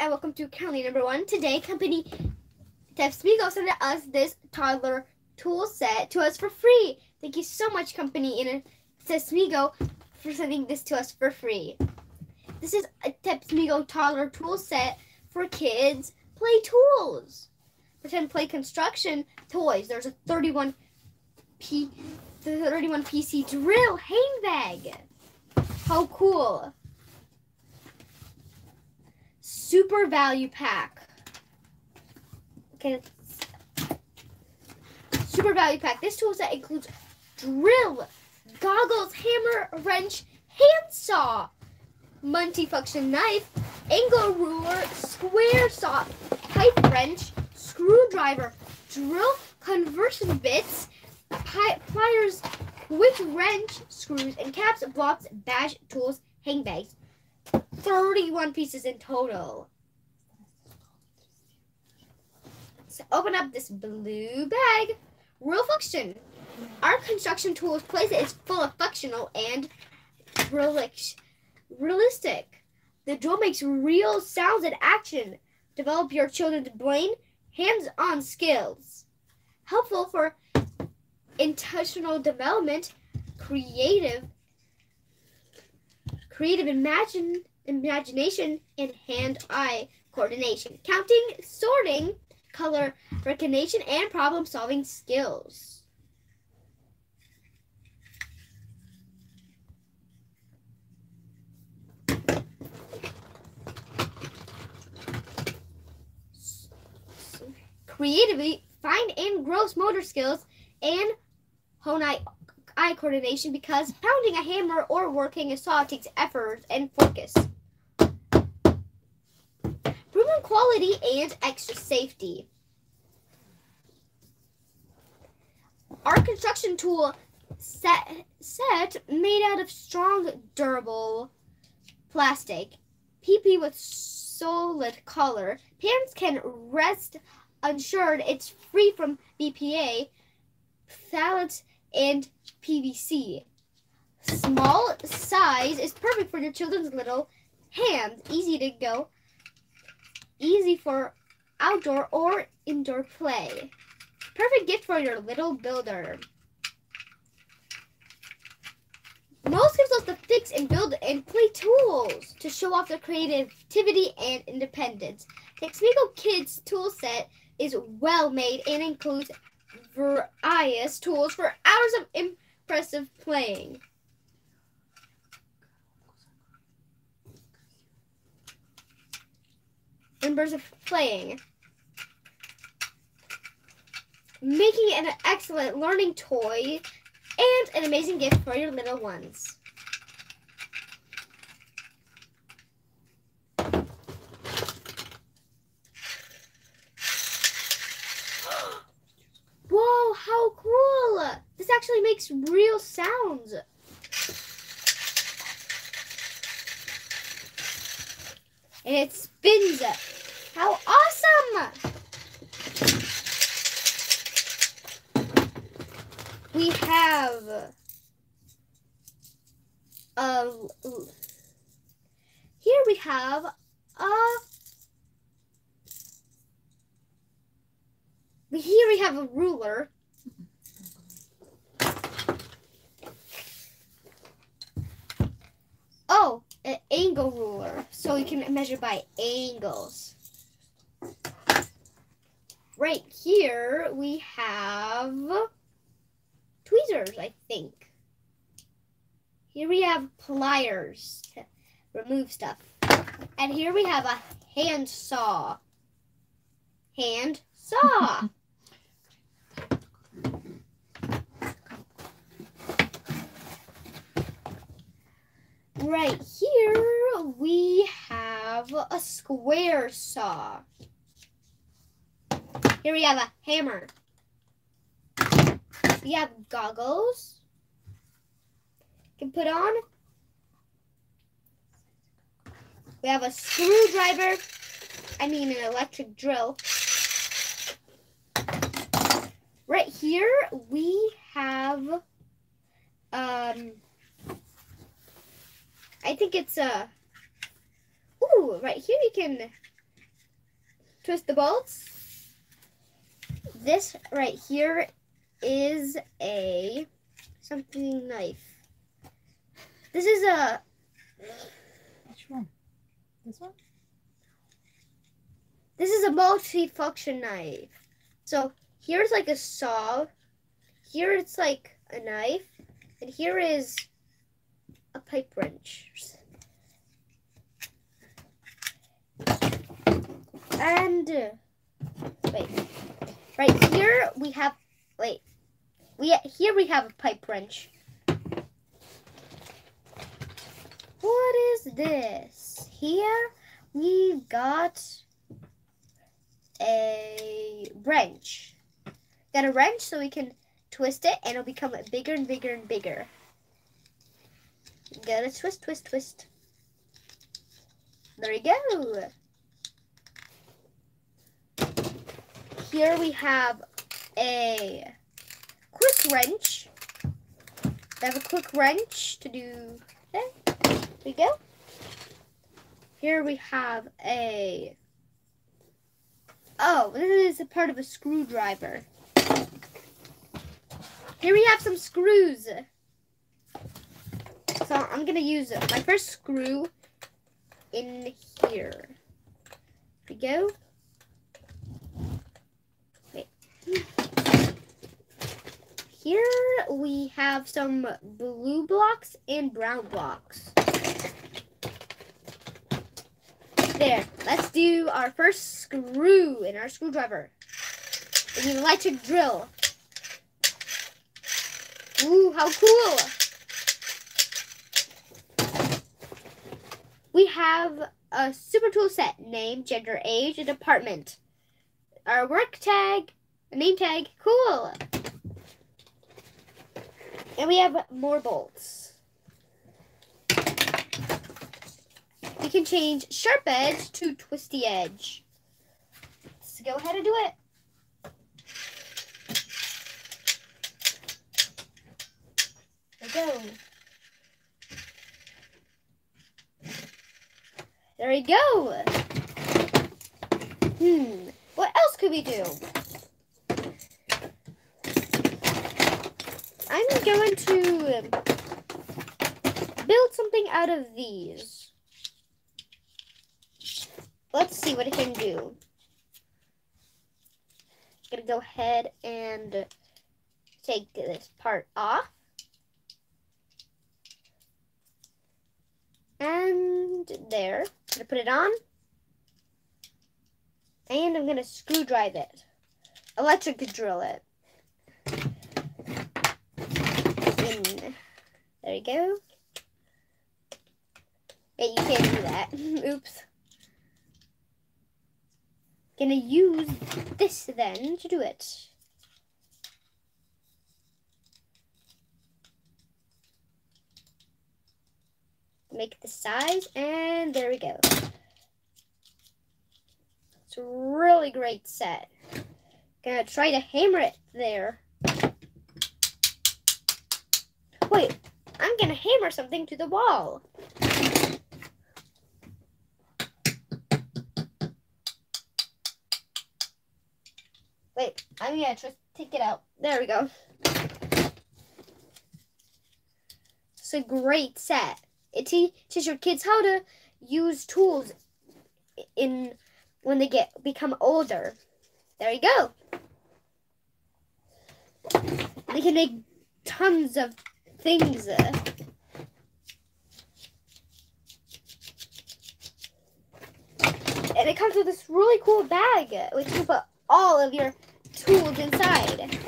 and welcome to County Number 1. Today, company Tepsmigo sent us this toddler tool set to us for free. Thank you so much, company in Tepsmigo, for sending this to us for free. This is a Tepsmigo toddler tool set for kids play tools. Pretend play construction toys. There's a 31 PC drill hang bag. How cool. Super value pack. Okay. Super value pack. This tool set includes drill, goggles, hammer, wrench, handsaw, multifunction knife, angle ruler, square saw, pipe wrench, screwdriver, drill, conversion bits, pliers, quick wrench, screws, and caps, blocks, bash, tools, hang bags. 31 pieces in total. So open up this blue bag. Real function. Our construction tools playset is full of functional and realistic. The drill makes real sounds and action. Develop your children's brain, hands-on skills. Helpful for intentional development, creative imagination, and hand-eye coordination, counting, sorting, color recognition, and problem-solving skills. Creatively, find and grow motor skills and hone eye coordination, because pounding a hammer or working a saw takes effort and focus. Proven quality and extra safety. Our construction tool set made out of strong, durable plastic. PP with solid color. Pans can rest assured it's free from BPA, phthalates, and PVC. Small size is perfect for your children's little hands. Easy for outdoor or indoor play. Perfect gift for your little builder. Most kids love to fix and build and play tools to show off their creativity and independence. Tepsmigo Kids tool set is well made and includes various tools for hours of impressive playing. Making it an excellent learning toy and an amazing gift for your little ones. Whoa, how cool! This actually makes real sounds. And it spins. How awesome! We have a ruler. Oh, an angle ruler, so you can measure by angles. Right here we have tweezers, I think. Here we have pliers to remove stuff. And here we have a hand saw. Right here we have a square saw. Here we have a hammer. We have goggles. You can put on. We have a screwdriver. An electric drill. Right here we have I think it's right here you can twist the bolts. This right here is a something knife. This is a... Which one? This one? This is a multi-function knife. So here's like a saw. Here it's like a knife. And here is a pipe wrench. And right here we have, we have a pipe wrench. What is this? Here we got a wrench. Got a wrench so we can twist it and it'll become bigger and bigger and bigger. Gotta twist, twist, twist. There we go. Here we have a quick wrench. We have a quick wrench to do that. There we go. Here we have a... Oh, this is a part of a screwdriver. Here we have some screws. So I'm going to use my first screw in here. There we go. Here we have some blue blocks and brown blocks. There, let's do our first screw in our screwdriver. We need an electric drill. Ooh, how cool! We have a super tool set, name, gender, age, and department. Our work tag, a name tag, cool! And we have more bolts. We can change sharp edge to twisty edge. Let's go ahead and do it. There we go. There we go. What else could we do? I'm going to build something out of these. Let's see what it can do. I'm going to go ahead and take this part off. And there. I'm going to put it on. And I'm going to screwdrive it. Electric drill it. There you go. Wait, you can't do that. Oops. Gonna use this then to do it. Make it the size, and there we go. It's a really great set. Gonna try to hammer it there. Wait, I'm gonna hammer something to the wall. Wait, I'm gonna try to take it out. There we go. It's a great set. It teaches your kids how to use tools in when they become older. There you go. They can make tons of things. And it comes with this really cool bag, which you can put all of your tools inside.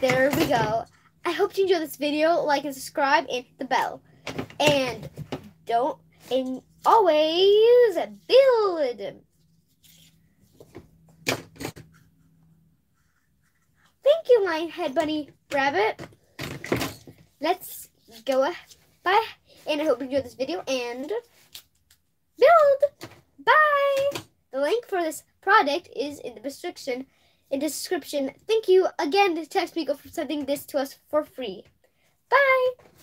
There we go. I hope you enjoyed this video. Like and subscribe and hit the bell. And don't... And always build. Thank you, Lionhead Bunny Rabbit. Let's go. Bye. And I hope you enjoyed this video and build. Bye. The link for this product is in the description. Thank you again to Tepsmigo for sending this to us for free. Bye!